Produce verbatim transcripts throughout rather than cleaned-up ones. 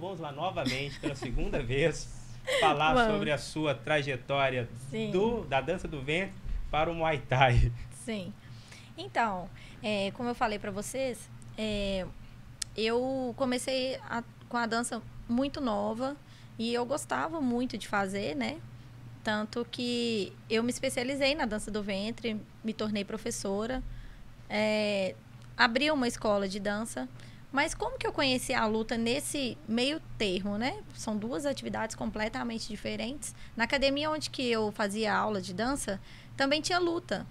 Vamos lá novamente, pela segunda vez, falar Vamos. sobre a sua trajetória do, da dança do ventre para o Muay Thai. Sim. Então, é, como eu falei para vocês, é, eu comecei a, com a dança muito nova e eu gostava muito de fazer, né? Tanto que eu me especializei na dança do ventre, me tornei professora, é, abri uma escola de dança. Mas como que eu conheci a luta nesse meio termo, né? São duas atividades completamente diferentes. Na academia onde que eu fazia aula de dança, também tinha luta.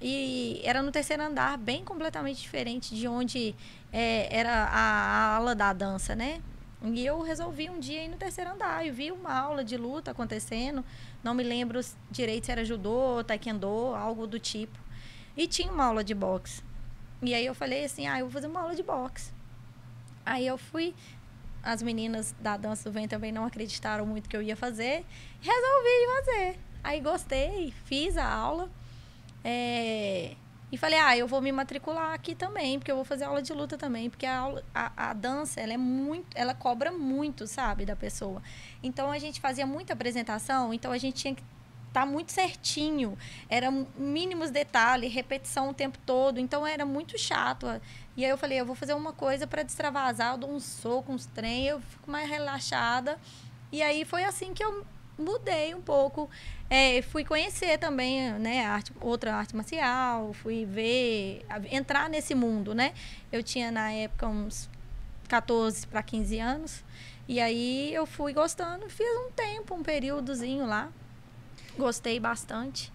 E era no terceiro andar, bem completamente diferente de onde é, era a, a aula da dança, né? E eu resolvi um dia ir no terceiro andar. Eu vi uma aula de luta acontecendo. Não me lembro direito se era judô, taekwondo, algo do tipo. E tinha uma aula de boxe. E aí eu falei assim, ah, eu vou fazer uma aula de boxe. Aí eu fui, as meninas da dança do ventre também não acreditaram muito que eu ia fazer, resolvi fazer. Aí gostei, fiz a aula é, e falei, ah, eu vou me matricular aqui também, porque eu vou fazer aula de luta também, porque a, aula, a, a dança, ela é muito, ela cobra muito, sabe, da pessoa. Então a gente fazia muita apresentação, então a gente tinha que tá muito certinho, eram mínimos detalhes, repetição o tempo todo, então era muito chato. E aí eu falei, eu vou fazer uma coisa para destravasar, eu dou um soco, uns trem, eu fico mais relaxada. E aí foi assim que eu mudei um pouco, é, fui conhecer também, né, arte, outra arte marcial, fui ver, entrar nesse mundo, né. Eu tinha na época uns quatorze para quinze anos, e aí eu fui gostando, fiz um tempo, um períodozinho lá. Gostei bastante.